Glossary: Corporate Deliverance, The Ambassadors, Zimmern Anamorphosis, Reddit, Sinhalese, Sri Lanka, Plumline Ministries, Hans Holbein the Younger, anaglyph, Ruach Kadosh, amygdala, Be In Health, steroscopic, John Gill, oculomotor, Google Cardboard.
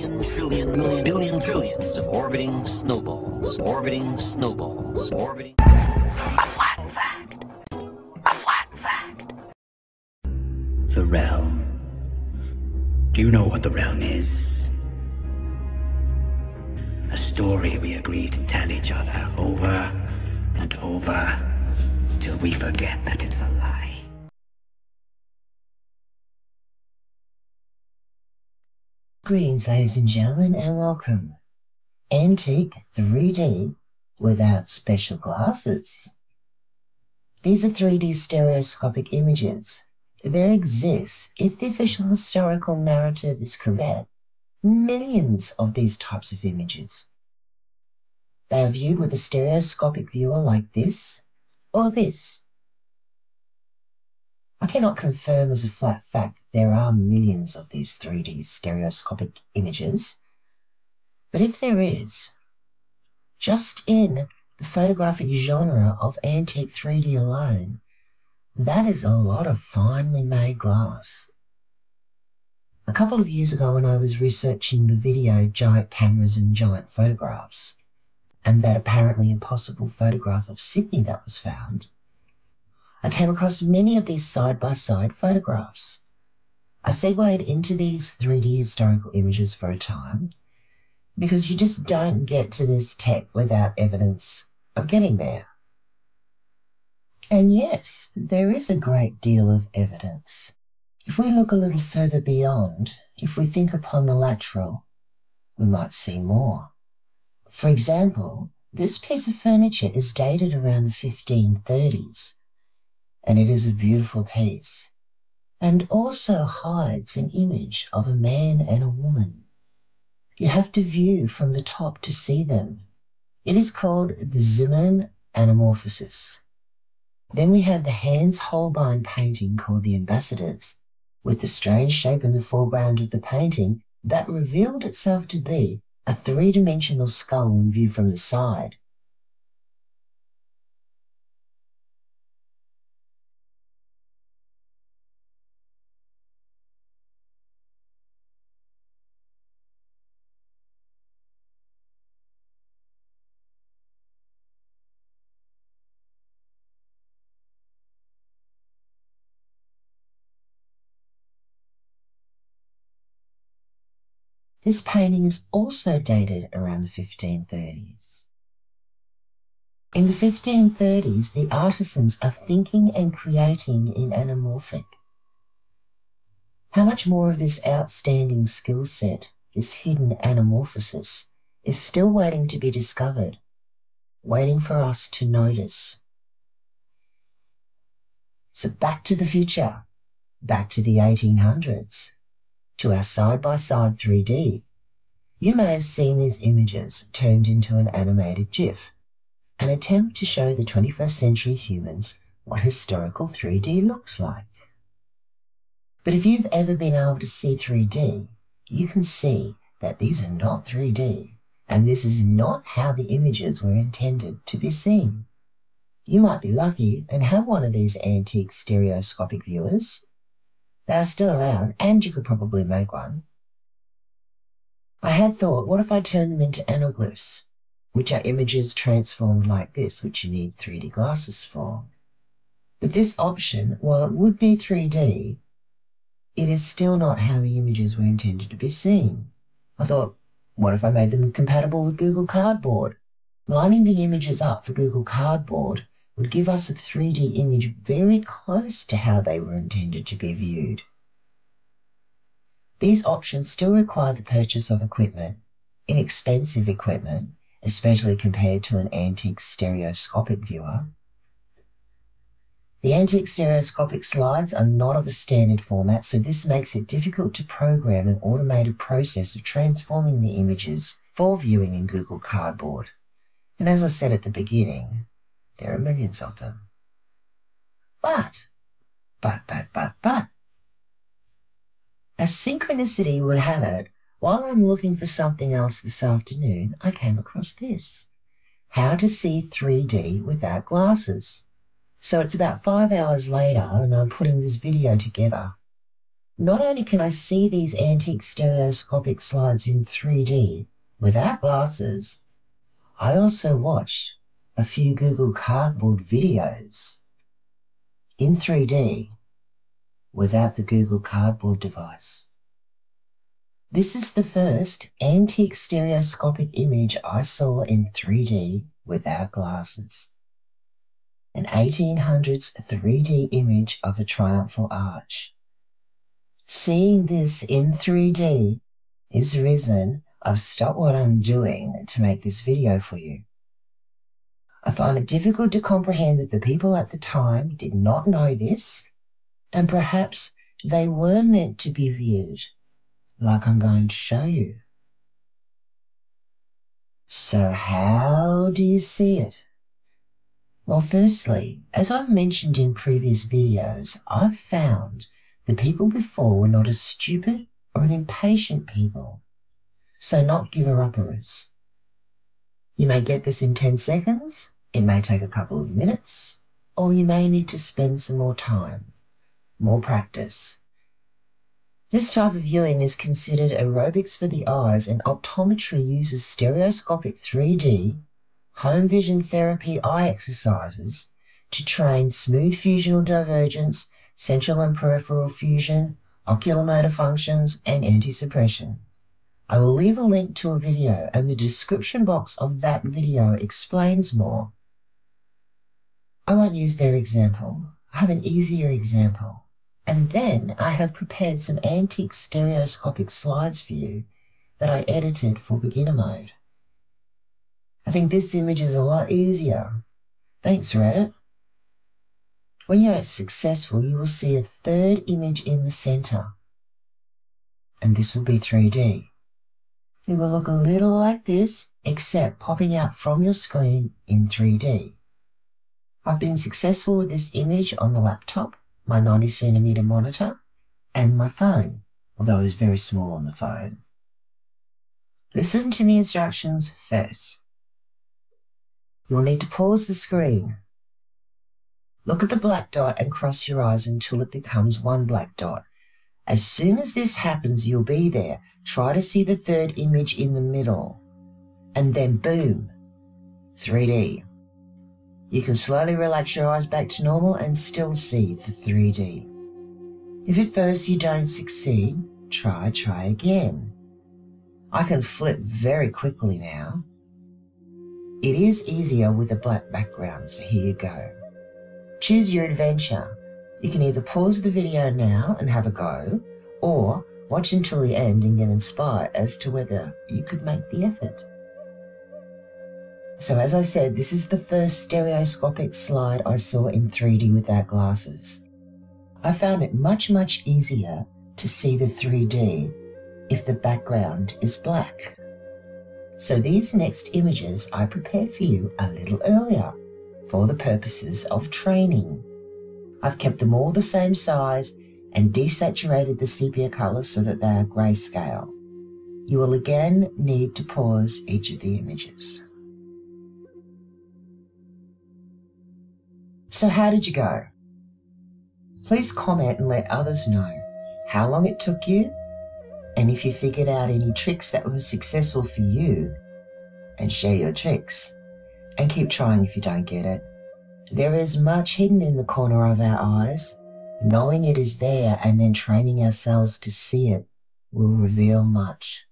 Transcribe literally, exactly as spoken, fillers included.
trillion, trillion, million, billion, trillions of orbiting snowballs, orbiting snowballs, orbiting... A flat fact. A flat fact. The realm. Do you know what the realm is? A story we agree to tell each other over and over till we forget that it's a lie. Greetings, ladies and gentlemen, and welcome. Antique three D without special glasses. These are three D stereoscopic images. There exists, if the official historical narrative is correct, millions of these types of images. They are viewed with a stereoscopic viewer like this, or this. I cannot confirm as a flat fact that there are millions of these three D stereoscopic images, but if there is, just in the photographic genre of antique three D alone, that is a lot of finely made glass. A couple of years ago when I was researching the video Giant Cameras and Giant Photographs, and that apparently impossible photograph of Sydney that was found, I came across many of these side-by-side photographs. I segued into these three D historical images for a time, because you just don't get to this tech without evidence of getting there. And yes, there is a great deal of evidence. If we look a little further beyond, if we think upon the lateral, we might see more. For example, this piece of furniture is dated around the fifteen thirties. And it is a beautiful piece, and also hides an image of a man and a woman. You have to view from the top to see them. It is called the Zimmern Anamorphosis. Then we have the Hans Holbein painting called The Ambassadors, with the strange shape in the foreground of the painting that revealed itself to be a three-dimensional skull when viewed from the side. This painting is also dated around the fifteen thirties. In the fifteen thirties, the artisans are thinking and creating in anamorphic. How much more of this outstanding skill set, this hidden anamorphosis, is still waiting to be discovered, waiting for us to notice. So back to the future, back to the eighteen hundreds. To our side-by-side three D. You may have seen these images turned into an animated GIF, an attempt to show the twenty-first century humans what historical three D looked like. But if you've ever been able to see three D, you can see that these are not three D, and this is not how the images were intended to be seen. You might be lucky and have one of these antique stereoscopic viewers. They are still around, and you could probably make one. I had thought, what if I turn them into anaglyphs, which are images transformed like this, which you need three D glasses for. But this option, while it would be three D, it is still not how the images were intended to be seen. I thought, what if I made them compatible with Google Cardboard? Lining the images up for Google Cardboard would give us a three D image very close to how they were intended to be viewed. These options still require the purchase of equipment, inexpensive equipment, especially compared to an antique stereoscopic viewer. The antique stereoscopic slides are not of a standard format, so this makes it difficult to program an automated process of transforming the images for viewing in Google Cardboard. And as I said at the beginning, there are millions of them. But, but, but, but, but, as synchronicity would have it, while I'm looking for something else this afternoon, I came across this. How to see three D without glasses. So it's about five hours later and I'm putting this video together. Not only can I see these antique stereoscopic slides in three D without glasses, I also watched a few Google Cardboard videos in three D without the Google Cardboard device. This is the first antique stereoscopic image I saw in three D without glasses. An eighteen hundreds three D image of a triumphal arch. Seeing this in three D is the reason I've stopped what I'm doing to make this video for you. I find it difficult to comprehend that the people at the time did not know this, and perhaps they were meant to be viewed like I'm going to show you. So how do you see it? Well, firstly, as I've mentioned in previous videos, I've found the people before were not a stupid or an impatient people, so not giver-upperers. You may get this in ten seconds, it may take a couple of minutes, or you may need to spend some more time, more practice. This type of viewing is considered aerobics for the eyes, and optometry uses stereoscopic three D, home vision therapy eye exercises to train smooth fusional divergence, central and peripheral fusion, oculomotor functions, and anti-suppression. I will leave a link to a video, and the description box of that video explains more. I won't use their example. I have an easier example. And then I have prepared some antique stereoscopic slides for you that I edited for beginner mode. I think this image is a lot easier. Thanks, Reddit. When you're successful, you will see a third image in the center. And this will be three D. It will look a little like this, except popping out from your screen in three D. I've been successful with this image on the laptop, my ninety centimeter monitor, and my phone, although it's very small on the phone. Listen to the instructions first. You'll need to pause the screen. Look at the black dot and cross your eyes until it becomes one black dot. As soon as this happens, you'll be there. Try to see the third image in the middle. And then boom, three D. You can slowly relax your eyes back to normal and still see the three D. If at first you don't succeed, try, try again. I can flip very quickly now. It is easier with a black background, so here you go. Choose your adventure. You can either pause the video now and have a go, or watch until the end and get inspired as to whether you could make the effort. So as I said, this is the first stereoscopic slide I saw in three D without glasses. I found it much, much easier to see the three D if the background is black. So these next images I prepared for you a little earlier for the purposes of training. I've kept them all the same size and desaturated the sepia color so that they are grayscale. You will again need to pause each of the images. So how did you go? Please comment and let others know how long it took you, and if you figured out any tricks that were successful for you, and share your tricks. And keep trying if you don't get it. There is much hidden in the corner of our eyes. Knowing it is there and then training ourselves to see it will reveal much.